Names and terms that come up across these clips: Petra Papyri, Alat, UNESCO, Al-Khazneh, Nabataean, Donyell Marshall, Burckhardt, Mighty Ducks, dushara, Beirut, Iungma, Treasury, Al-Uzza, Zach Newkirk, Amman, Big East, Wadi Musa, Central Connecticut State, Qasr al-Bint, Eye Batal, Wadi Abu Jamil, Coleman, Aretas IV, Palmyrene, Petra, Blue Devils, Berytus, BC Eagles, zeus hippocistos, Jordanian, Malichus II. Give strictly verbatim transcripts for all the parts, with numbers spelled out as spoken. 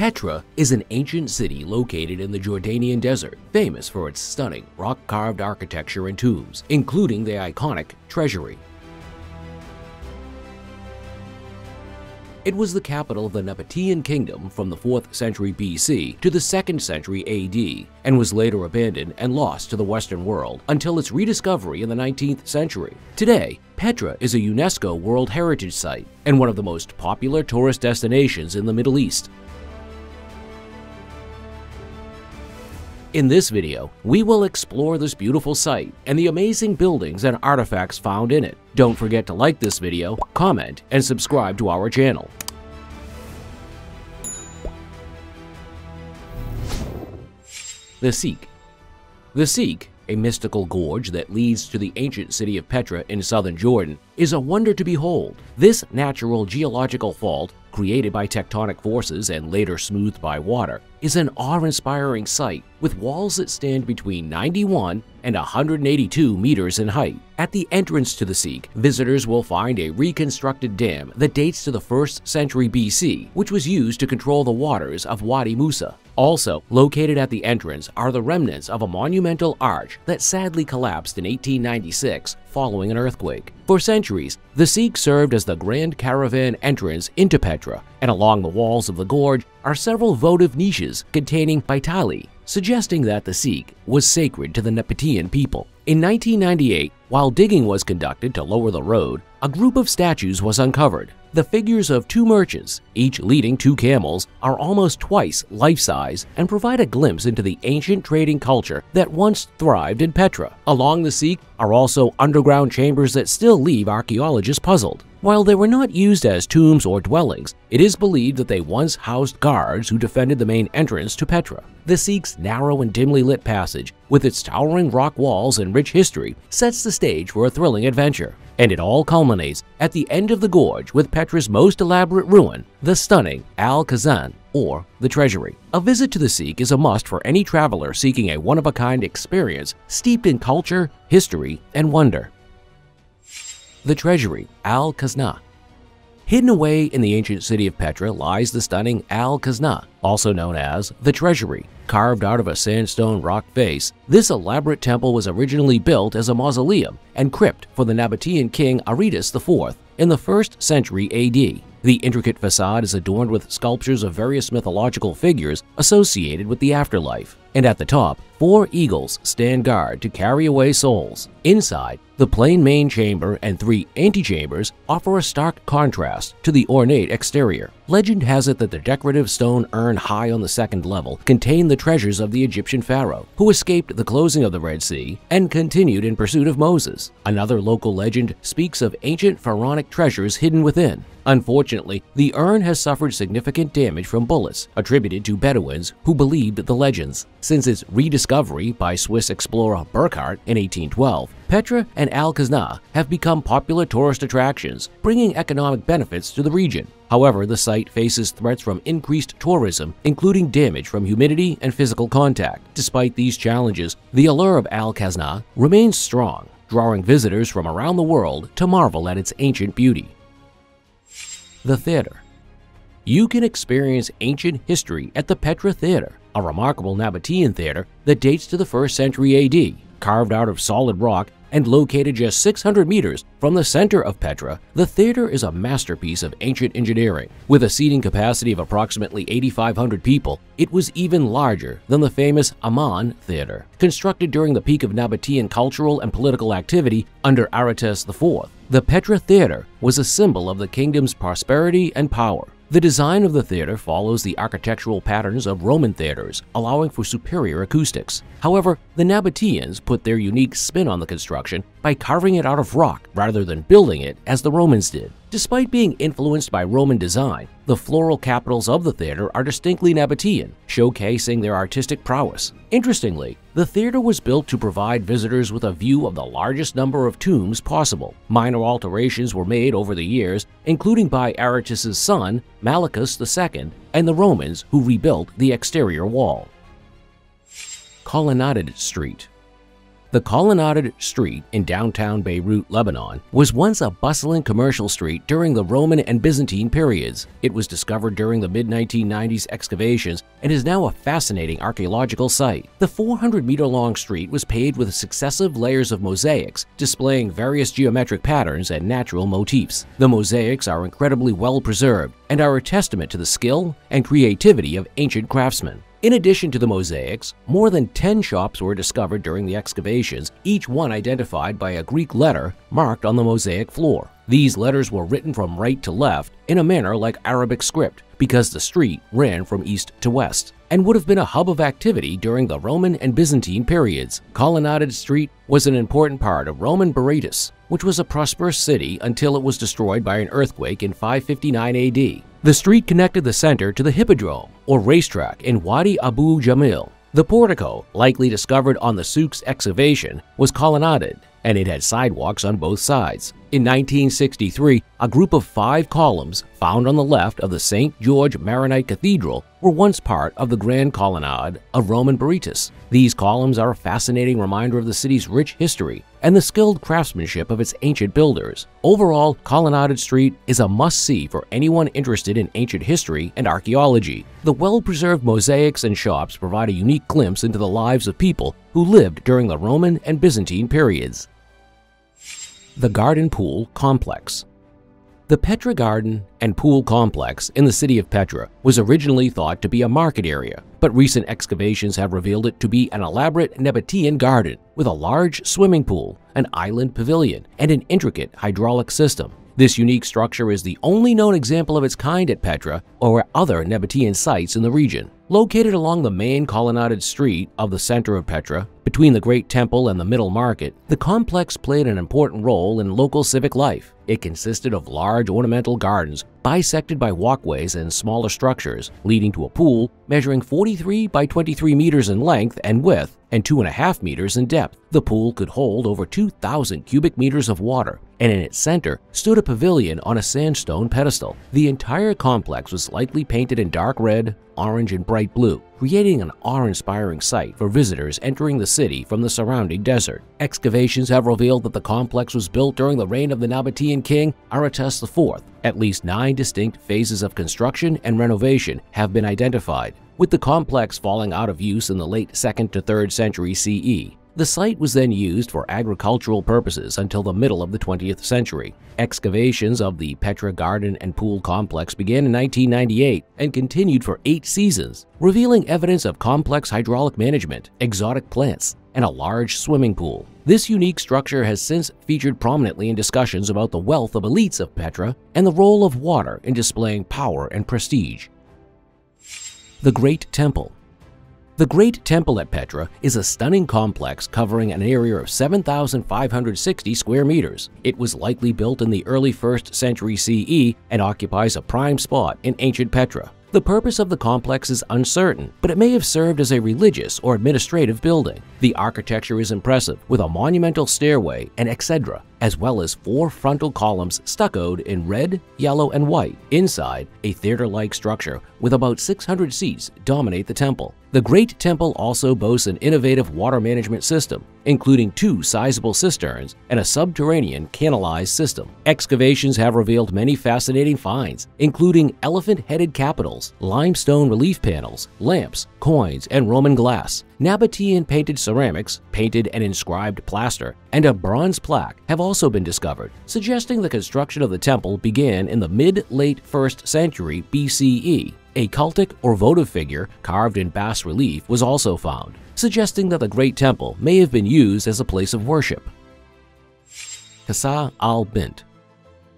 Petra is an ancient city located in the Jordanian desert, famous for its stunning rock-carved architecture and tombs, including the iconic Treasury. It was the capital of the Nabataean kingdom from the fourth century B C to the second century A D, and was later abandoned and lost to the Western world until its rediscovery in the nineteenth century. Today, Petra is a UNESCO World Heritage Site and one of the most popular tourist destinations in the Middle East. In this video, we will explore this beautiful site and the amazing buildings and artifacts found in it. Don't forget to like this video, comment, and subscribe to our channel. The Sikh. The Sikh, a mystical gorge that leads to the ancient city of Petra in southern Jordan, is a wonder to behold. This natural geological fault, created by tectonic forces and later smoothed by water, is an awe-inspiring sight with walls that stand between ninety-one and one hundred eighty-two meters in height. At the entrance to the Sikh, visitors will find a reconstructed dam that dates to the first century B C, which was used to control the waters of Wadi Musa. Also located at the entrance are the remnants of a monumental arch that sadly collapsed in eighteen ninety-six following an earthquake. For centuries, the Sikh served as the grand caravan entrance into Petra, and along the walls of the gorge are several votive niches containing baitali, suggesting that the Sikh was sacred to the Nabataean people. In nineteen ninety-eight, while digging was conducted to lower the road, a group of statues was uncovered. The figures of two merchants, each leading two camels, are almost twice life-size and provide a glimpse into the ancient trading culture that once thrived in Petra. Along the Sikh are also underground chambers that still leave archaeologists puzzled. While they were not used as tombs or dwellings, it is believed that they once housed guards who defended the main entrance to Petra. The Sikh's narrow and dimly lit passage, with its towering rock walls and rich history, sets the stage for a thrilling adventure. And it all culminates at the end of the gorge with Petra's most elaborate ruin, the stunning Al-Khazneh, or the Treasury. A visit to the Sikh is a must for any traveler seeking a one-of-a-kind experience steeped in culture, history, and wonder. The Treasury, Al-Khazneh. Hidden away in the ancient city of Petra lies the stunning Al-Khazneh, also known as the Treasury. Carved out of a sandstone rock face, this elaborate temple was originally built as a mausoleum and crypt for the Nabataean king Aretas the fourth in the first century A D. The intricate facade is adorned with sculptures of various mythological figures associated with the afterlife. And at the top, four eagles stand guard to carry away souls. Inside, the plain main chamber and three antechambers offer a stark contrast to the ornate exterior. Legend has it that the decorative stone urn high on the second level contained the treasures of the Egyptian pharaoh, who escaped the closing of the Red Sea and continued in pursuit of Moses. Another local legend speaks of ancient pharaonic treasures hidden within. Unfortunately, the urn has suffered significant damage from bullets, attributed to Bedouins who believed the legends. Since its rediscovery by Swiss explorer Burckhardt in eighteen twelve, Petra and Al-Khazneh have become popular tourist attractions, bringing economic benefits to the region. However, the site faces threats from increased tourism, including damage from humidity and physical contact. Despite these challenges, the allure of Al-Khazneh remains strong, drawing visitors from around the world to marvel at its ancient beauty. The Theater. You can experience ancient history at the Petra Theater, a remarkable Nabataean theater that dates to the first century A D. Carved out of solid rock and located just six hundred meters from the center of Petra, the theater is a masterpiece of ancient engineering. With a seating capacity of approximately eighty-five hundred people, it was even larger than the famous Amman Theater, constructed during the peak of Nabataean cultural and political activity under Aretas the fourth. The Petra Theater was a symbol of the kingdom's prosperity and power. The design of the theater follows the architectural patterns of Roman theaters, allowing for superior acoustics. However, the Nabataeans put their unique spin on the construction by carving it out of rock rather than building it as the Romans did. Despite being influenced by Roman design, the floral capitals of the theater are distinctly Nabataean, showcasing their artistic prowess. Interestingly, the theater was built to provide visitors with a view of the largest number of tombs possible. Minor alterations were made over the years, including by Aretas' son, Malichus the second, and the Romans who rebuilt the exterior wall. Colonnaded Street. The colonnaded street in downtown Beirut, Lebanon, was once a bustling commercial street during the Roman and Byzantine periods. It was discovered during the mid nineteen nineties excavations and is now a fascinating archaeological site. The four hundred meter long street was paved with successive layers of mosaics, displaying various geometric patterns and natural motifs. The mosaics are incredibly well preserved and are a testament to the skill and creativity of ancient craftsmen. In addition to the mosaics, more than ten shops were discovered during the excavations, each one identified by a Greek letter marked on the mosaic floor. These letters were written from right to left in a manner like Arabic script, because the street ran from east to west and would have been a hub of activity during the Roman and Byzantine periods. Colonnaded Street was an important part of Roman Berytus, which was a prosperous city until it was destroyed by an earthquake in five fifty-nine A D. The street connected the center to the hippodrome, or racetrack, in Wadi Abu Jamil. The portico, likely discovered on the souk's excavation, was colonnaded, and it had sidewalks on both sides. In nineteen sixty-three, a group of five columns found on the left of the Saint George Maronite Cathedral were once part of the Grand Colonnade of Roman Berytus. These columns are a fascinating reminder of the city's rich history and the skilled craftsmanship of its ancient builders. Overall, Colonnaded Street is a must-see for anyone interested in ancient history and archaeology. The well-preserved mosaics and shops provide a unique glimpse into the lives of people who lived during the Roman and Byzantine periods. The Garden Pool Complex. The Petra Garden and Pool Complex in the city of Petra was originally thought to be a market area, but recent excavations have revealed it to be an elaborate Nabataean garden with a large swimming pool, an island pavilion, and an intricate hydraulic system. This unique structure is the only known example of its kind at Petra or other Nabataean sites in the region. Located along the main colonnaded street of the center of Petra, between the Great Temple and the Middle Market, the complex played an important role in local civic life. It consisted of large ornamental gardens bisected by walkways and smaller structures, leading to a pool measuring forty-three by twenty-three meters in length and width and two point five meters in depth. The pool could hold over two thousand cubic meters of water, and in its center stood a pavilion on a sandstone pedestal. The entire complex was likely painted in dark red, orange, and bright blue, creating an awe-inspiring sight for visitors entering the city from the surrounding desert. Excavations have revealed that the complex was built during the reign of the Nabataean king Aretas the fourth. At least nine distinct phases of construction and renovation have been identified, with the complex falling out of use in the late second to third century C E. The site was then used for agricultural purposes until the middle of the twentieth century. Excavations of the Petra Garden and Pool Complex began in nineteen ninety-eight and continued for eight seasons, revealing evidence of complex hydraulic management, exotic plants, and a large swimming pool. This unique structure has since featured prominently in discussions about the wealth of elites of Petra and the role of water in displaying power and prestige. The Great Temple. The Great Temple at Petra is a stunning complex covering an area of seven thousand five hundred sixty square meters. It was likely built in the early first century C E and occupies a prime spot in ancient Petra. The purpose of the complex is uncertain, but it may have served as a religious or administrative building. The architecture is impressive, with a monumental stairway and exedra, as well as four frontal columns stuccoed in red, yellow, and white. Inside, a theater-like structure with about six hundred seats dominate the temple. The Great Temple also boasts an innovative water management system, including two sizable cisterns and a subterranean canalized system. Excavations have revealed many fascinating finds, including elephant-headed capitals, limestone relief panels, lamps, coins, and Roman glass. Nabataean painted ceramics, painted and inscribed plaster, and a bronze plaque have also been discovered, suggesting the construction of the temple began in the mid-late first century B C E. A cultic or votive figure carved in bas-relief was also found, suggesting that the Great Temple may have been used as a place of worship. Qasr al-Bint.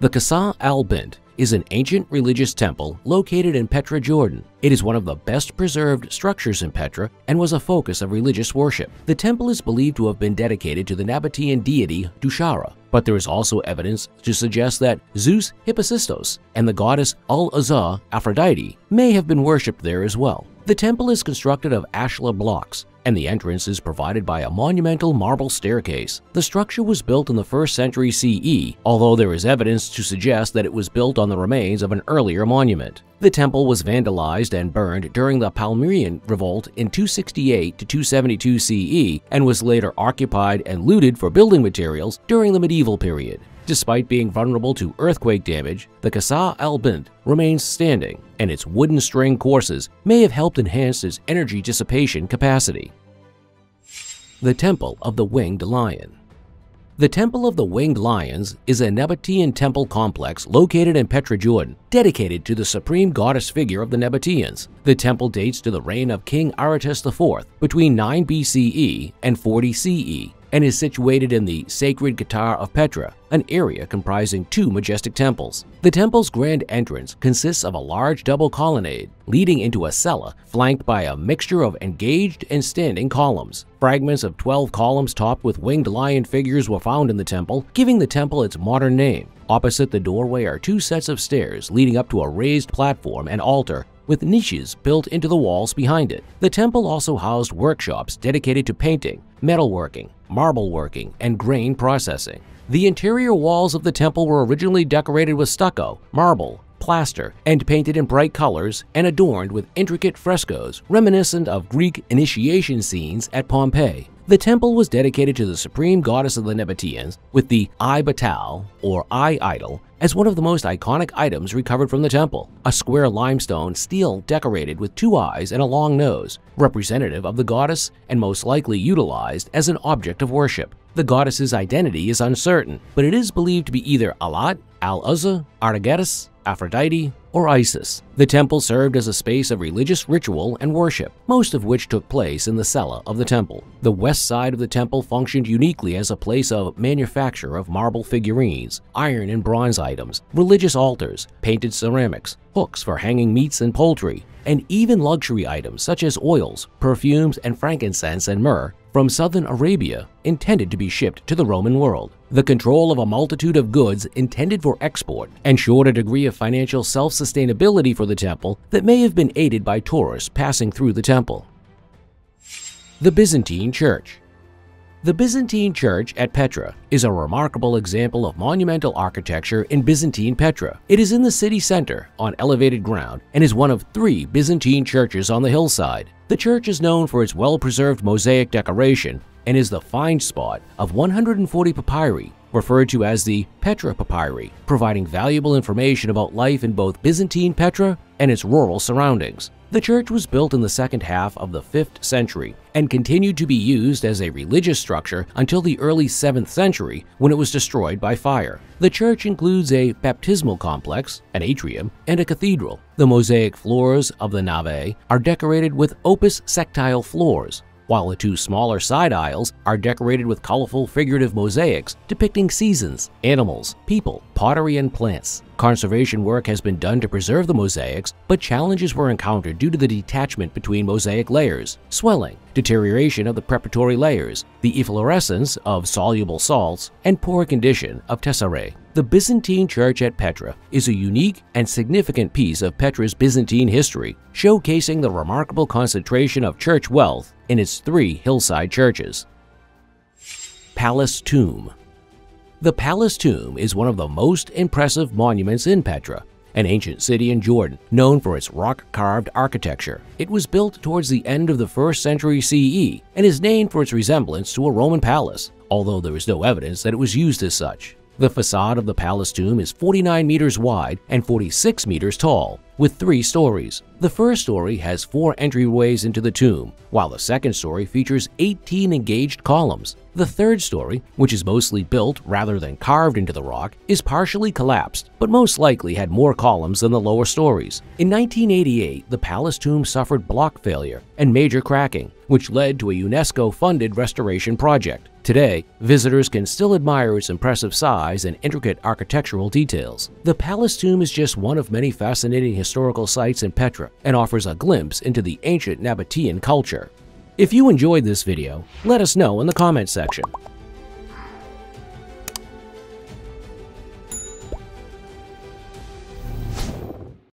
The Qasr al-Bint is an ancient religious temple located in Petra, Jordan. It is one of the best preserved structures in Petra and was a focus of religious worship. The temple is believed to have been dedicated to the Nabataean deity Dushara, but there is also evidence to suggest that Zeus Hippocistos and the goddess Al-Uzza Aphrodite may have been worshipped there as well. The temple is constructed of ashlar blocks, and the entrance is provided by a monumental marble staircase. The structure was built in the first century C E, although there is evidence to suggest that it was built on the remains of an earlier monument. The temple was vandalized and burned during the Palmyrene revolt in two sixty-eight to two seventy-two C E and was later occupied and looted for building materials during the medieval period. Despite being vulnerable to earthquake damage, the Qasr al-Bint remains standing, and its wooden string courses may have helped enhance its energy dissipation capacity. The Temple of the Winged Lion. The Temple of the Winged Lions is a Nabataean temple complex located in Petra, Jordan, dedicated to the supreme goddess figure of the Nabataeans. The temple dates to the reign of King Aretas the fourth between nine B C E and forty C E and is situated in the sacred Qatar of Petra, an area comprising two majestic temples. The temple's grand entrance consists of a large double colonnade leading into a cella flanked by a mixture of engaged and standing columns. Fragments of twelve columns topped with winged lion figures were found in the temple, giving the temple its modern name. Opposite the doorway are two sets of stairs leading up to a raised platform and altar with niches built into the walls behind it. The temple also housed workshops dedicated to painting, metalworking, marble working, and grain processing. The interior walls of the temple were originally decorated with stucco, marble, plaster, and painted in bright colors and adorned with intricate frescoes reminiscent of Greek initiation scenes at Pompeii. The temple was dedicated to the supreme goddess of the Nabataeans, with the Eye Batal, or eye idol, as one of the most iconic items recovered from the temple, a square limestone stele decorated with two eyes and a long nose, representative of the goddess and most likely utilized as an object of worship. The goddess's identity is uncertain, but it is believed to be either Alat, al-Uzza, Artagetis, Aphrodite, or Isis. The temple served as a space of religious ritual and worship, most of which took place in the cella of the temple. The west side of the temple functioned uniquely as a place of manufacture of marble figurines, iron and bronze items, religious altars, painted ceramics, hooks for hanging meats and poultry, and even luxury items such as oils, perfumes, and frankincense and myrrh from southern Arabia intended to be shipped to the Roman world. The control of a multitude of goods intended for export ensured a degree of financial self-sustainability for the temple that may have been aided by tourists passing through the temple. The Byzantine Church. The Byzantine Church at Petra is a remarkable example of monumental architecture in Byzantine Petra. It is in the city center on elevated ground and is one of three Byzantine churches on the hillside. The church is known for its well-preserved mosaic decoration and is the find spot of one hundred forty papyri, referred to as the Petra Papyri, providing valuable information about life in both Byzantine Petra and its rural surroundings. The church was built in the second half of the fifth century and continued to be used as a religious structure until the early seventh century, when it was destroyed by fire. The church includes a baptismal complex, an atrium, and a cathedral. The mosaic floors of the nave are decorated with opus sectile floors, while the two smaller side aisles are decorated with colorful figurative mosaics depicting seasons, animals, people, pottery, and plants. Conservation work has been done to preserve the mosaics, but challenges were encountered due to the detachment between mosaic layers, swelling, deterioration of the preparatory layers, the efflorescence of soluble salts, and poor condition of tesserae. The Byzantine Church at Petra is a unique and significant piece of Petra's Byzantine history, showcasing the remarkable concentration of church wealth in its three hillside churches. Palace Tomb. The Palace Tomb is one of the most impressive monuments in Petra, an ancient city in Jordan known for its rock-carved architecture. It was built towards the end of the first century C E and is named for its resemblance to a Roman palace, although there is no evidence that it was used as such. The facade of the palace tomb is forty-nine meters wide and forty-six meters tall, with three stories. The first story has four entryways into the tomb, while the second story features eighteen engaged columns. The third story, which is mostly built rather than carved into the rock, is partially collapsed, but most likely had more columns than the lower stories. In nineteen eighty-eight, the palace tomb suffered block failure and major cracking, which led to a UNESCO-funded restoration project. Today, visitors can still admire its impressive size and intricate architectural details. The palace tomb is just one of many fascinating historical sites in Petra and offers a glimpse into the ancient Nabataean culture. If you enjoyed this video, let us know in the comment section.